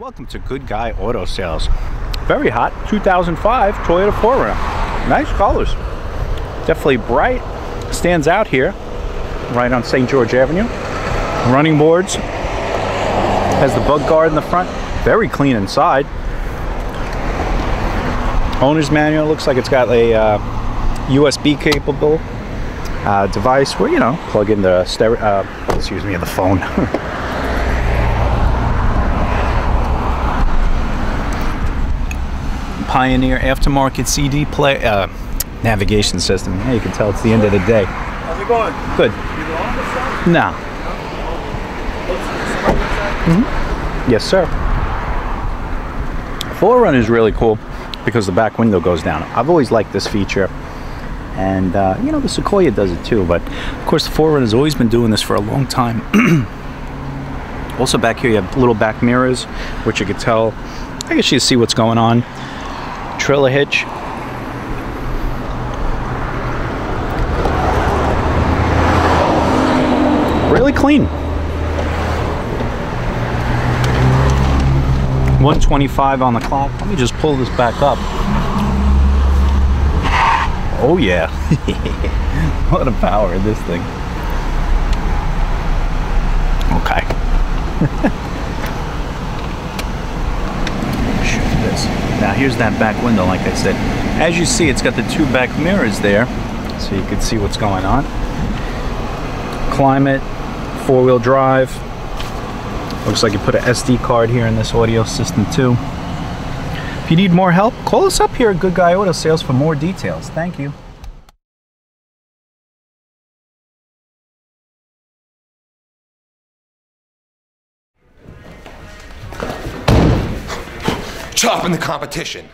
Welcome to Good Guy Auto Sales. Very hot 2005 Toyota 4Runner. Nice colors. Definitely bright. Stands out here. Right on St. George Avenue. Running boards. Has the bug guard in the front. Very clean inside. Owner's manual. Looks like it's got a USB capable device where, you know, plug in the stereo. Excuse me, the phone. Pioneer aftermarket CD play navigation system. Yeah, you can tell it's the end of the day. How's it going? Good. You on the side? No. Mm-hmm. Yes, sir. 4Runner is really cool because the back window goes down. I've always liked this feature, and you know, the Sequoia does it too. But of course, the 4Runner has always been doing this for a long time. Also, back here you have little back mirrors, which you could tell. I guess you see what's going on. Trailer hitch. Really clean. 125 on the clock. Let me just pull this back up. Oh yeah. What a power in this thing. Okay. Shoot this. Now here's that back window, like I said. As you see, it's got the two back mirrors there, so you can see what's going on. Climate, four-wheel drive. Looks like you put an SD card here in this audio system too. If you need more help, call us up here at Good Guy Auto Sales for more details. Thank you. Chopping the competition.